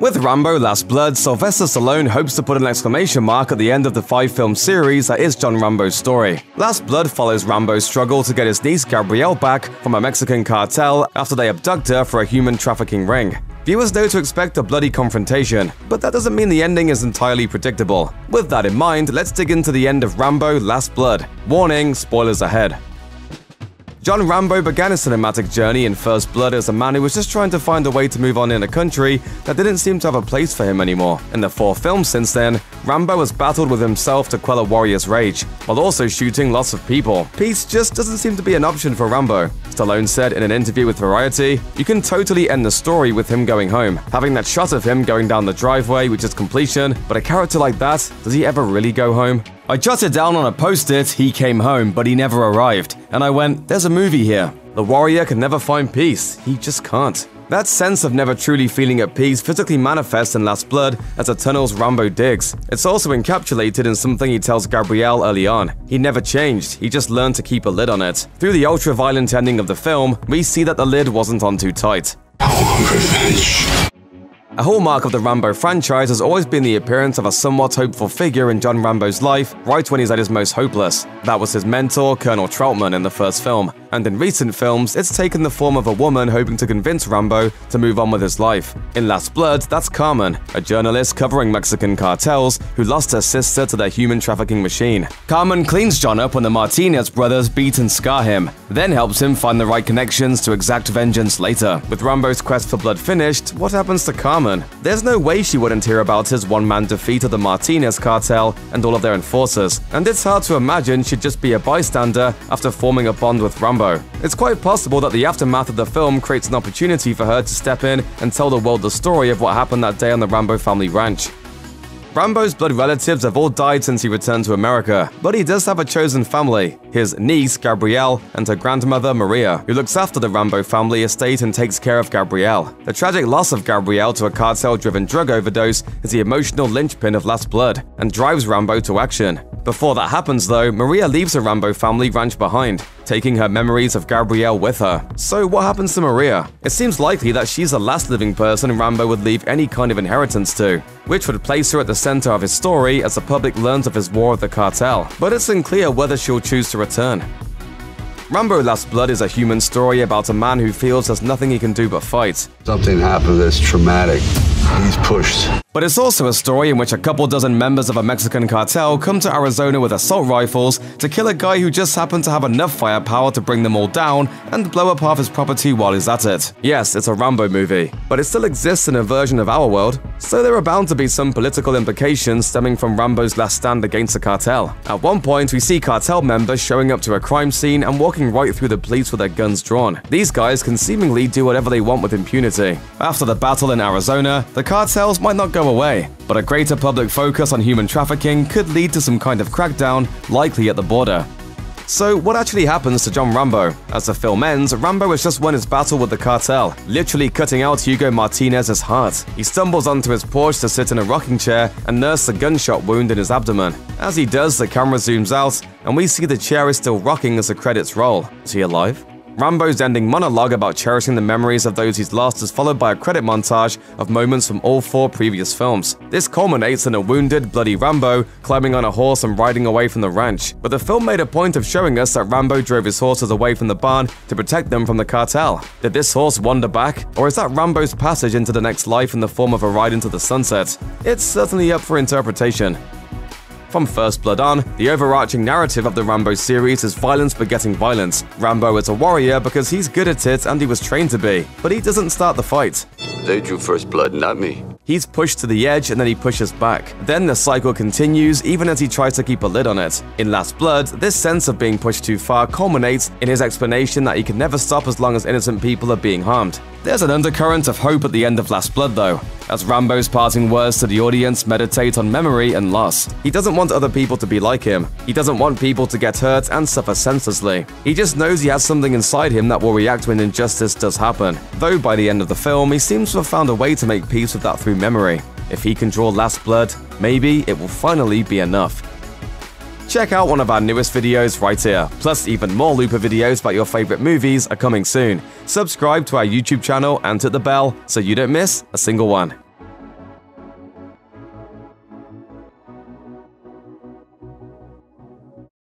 With Rambo: Last Blood, Sylvester Stallone hopes to put an exclamation mark at the end of the five-film series that is John Rambo's story. Last Blood follows Rambo's struggle to get his niece Gabrielle back from a Mexican cartel after they abduct her for a human trafficking ring. Viewers know to expect a bloody confrontation, but that doesn't mean the ending is entirely predictable. With that in mind, let's dig into the end of Rambo: Last Blood. Warning, spoilers ahead. John Rambo began his cinematic journey in First Blood as a man who was just trying to find a way to move on in a country that didn't seem to have a place for him anymore. In the four films since then, Rambo has battled with himself to quell a warrior's rage, while also shooting lots of people. Peace just doesn't seem to be an option for Rambo. Stallone said in an interview with Variety, "You can totally end the story with him going home. Having that shot of him going down the driveway, which is completion, but a character like that, does he ever really go home? I jotted down on a post-it, he came home, but he never arrived. And I went, there's a movie here. The warrior can never find peace. He just can't." That sense of never truly feeling at peace physically manifests in Last Blood as the tunnels Rambo digs. It's also encapsulated in something he tells Gabrielle early on. He never changed, he just learned to keep a lid on it. Through the ultra-violent ending of the film, we see that the lid wasn't on too tight. I want revenge. A hallmark of the Rambo franchise has always been the appearance of a somewhat hopeful figure in John Rambo's life right when he's at his most hopeless. That was his mentor, Colonel Trautman, in the first film, and in recent films, it's taken the form of a woman hoping to convince Rambo to move on with his life. In Last Blood, that's Carmen, a journalist covering Mexican cartels who lost her sister to their human trafficking machine. Carmen cleans John up when the Martinez brothers beat and scar him, then helps him find the right connections to exact vengeance later. With Rambo's quest for blood finished, what happens to Carmen? There's no way she wouldn't hear about his one-man defeat of the Martinez cartel and all of their enforcers, and it's hard to imagine she'd just be a bystander after forming a bond with Rambo. It's quite possible that the aftermath of the film creates an opportunity for her to step in and tell the world the story of what happened that day on the Rambo family ranch. Rambo's blood relatives have all died since he returned to America, but he does have a chosen family: his niece, Gabrielle, and her grandmother, Maria, who looks after the Rambo family estate and takes care of Gabrielle. The tragic loss of Gabrielle to a cartel-driven drug overdose is the emotional linchpin of Last Blood, and drives Rambo to action. Before that happens, though, Maria leaves her Rambo family ranch behind, taking her memories of Gabrielle with her. So what happens to Maria? It seems likely that she's the last living person Rambo would leave any kind of inheritance to, which would place her at the center of his story as the public learns of his war with the cartel, but it's unclear whether she'll choose to return. Rambo: Last Blood is a human story about a man who feels there's nothing he can do but fight. Something happened that's traumatic. He's pushed. But it's also a story in which a couple dozen members of a Mexican cartel come to Arizona with assault rifles to kill a guy who just happened to have enough firepower to bring them all down and blow up half his property while he's at it. Yes, it's a Rambo movie, but it still exists in a version of our world, so there are bound to be some political implications stemming from Rambo's last stand against the cartel. At one point, we see cartel members showing up to a crime scene and walking right through the police with their guns drawn. These guys can seemingly do whatever they want with impunity. After the battle in Arizona, the cartels might not go away, but a greater public focus on human trafficking could lead to some kind of crackdown, likely at the border. So what actually happens to John Rambo? As the film ends, Rambo has just won his battle with the cartel, literally cutting out Hugo Martinez's heart. He stumbles onto his porch to sit in a rocking chair and nurse a gunshot wound in his abdomen. As he does, the camera zooms out, and we see the chair is still rocking as the credits roll. Is he alive? Rambo's ending monologue about cherishing the memories of those he's lost is followed by a credit montage of moments from all four previous films. This culminates in a wounded, bloody Rambo climbing on a horse and riding away from the ranch. But the film made a point of showing us that Rambo drove his horses away from the barn to protect them from the cartel. Did this horse wander back? Or is that Rambo's passage into the next life in the form of a ride into the sunset? It's certainly up for interpretation. From First Blood on, the overarching narrative of the Rambo series is violence begetting violence. Rambo is a warrior because he's good at it and he was trained to be, but he doesn't start the fight. They drew first blood, not me. He's pushed to the edge and then he pushes back. Then the cycle continues even as he tries to keep a lid on it. In Last Blood, this sense of being pushed too far culminates in his explanation that he can never stop as long as innocent people are being harmed. There's an undercurrent of hope at the end of Last Blood, though, as Rambo's parting words to the audience meditate on memory and loss. He doesn't want other people to be like him. He doesn't want people to get hurt and suffer senselessly. He just knows he has something inside him that will react when injustice does happen. Though by the end of the film, he seems to have found a way to make peace with that through memory. If he can draw Last Blood, maybe it will finally be enough. Check out one of our newest videos right here. Plus, even more Looper videos about your favorite movies are coming soon. Subscribe to our YouTube channel and hit the bell so you don't miss a single one.